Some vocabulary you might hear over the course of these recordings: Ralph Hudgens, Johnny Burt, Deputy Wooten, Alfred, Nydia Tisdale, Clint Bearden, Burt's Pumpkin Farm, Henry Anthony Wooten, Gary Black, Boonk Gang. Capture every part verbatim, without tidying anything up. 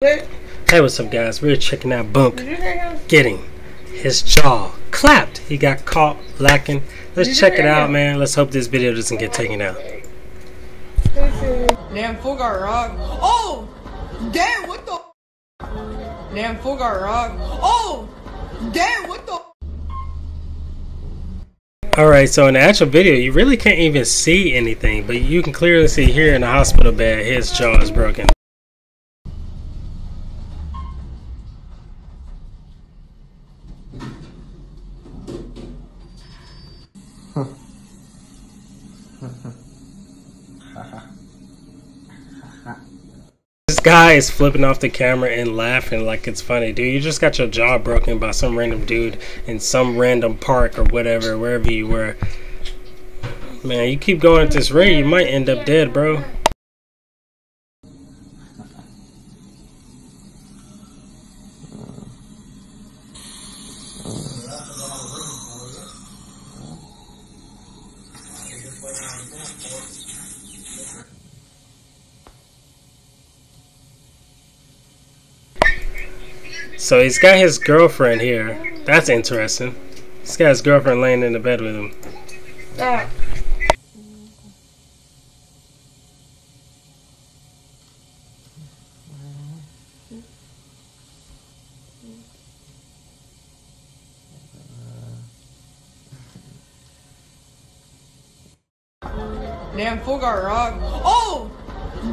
Hey, what's up, guys? We're checking out Boonk getting his jaw clapped. He got caught lacking. Let's check it out, man. Let's hope this video doesn't get taken out. Damn fool got robbed. Oh! Damn, what the? Damn fool got robbed. Oh! Damn, what the? Alright, so in the actual video, you really can't even see anything, but you can clearly see here in the hospital bed, his jaw is broken. This guy is flipping off the camera and laughing like it's funny. Dude, you just got your jaw broken by some random dude in some random park or whatever, wherever you were. Man, you keep going at this rate, you might end up dead, bro. So he's got his girlfriend here. That's interesting. He's got his girlfriend laying in the bed with him. Ah. Damn fool got robbed. Oh!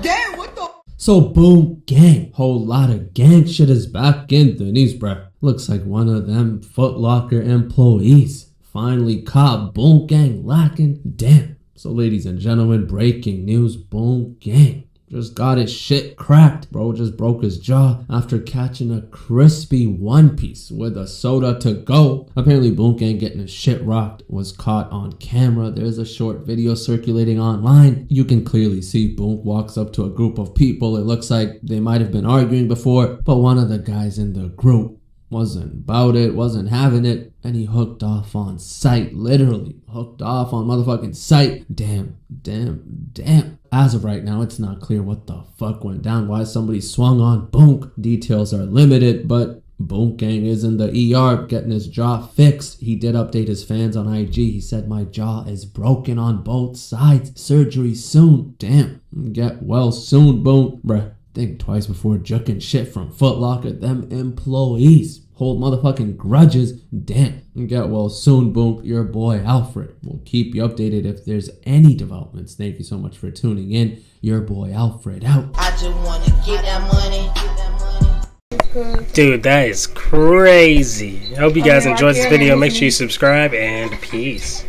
Damn, what the? So Boonk Gang, whole lot of gang shit is back in the news, bruh. Looks like one of them Foot Locker employees finally caught Boonk Gang lacking. Damn. So ladies and gentlemen, breaking news, Boonk Gang just got his shit cracked. Bro just broke his jaw after catching a crispy one piece with a soda to go. Apparently Boonk Gang getting his shit rocked was caught on camera. There's a short video circulating online. You can clearly see Boonk walks up to a group of people. It looks like they might have been arguing before, but one of the guys in the group wasn't about it, wasn't having it, and he hooked off on sight. Literally hooked off on motherfucking sight. Damn, damn, damn. As of right now, it's not clear what the fuck went down, why somebody swung on Boonk. Details are limited, but Boonk Gang is in the E R getting his jaw fixed. He did update his fans on I G. He said, "My jaw is broken on both sides. Surgery soon." Damn. Get well soon, Boonk. Bruh, think twice before jucking shit from Foot Locker. Them employees hold motherfucking grudges. Damn. Get well soon, Boonk. Your boy Alfred. We'll keep you updated if there's any developments. Thank you so much for tuning in. Your boy Alfred out. I just wanna get that money. Get that money. Dude, that is crazy. I hope you guys enjoyed this video. Make sure you subscribe and peace.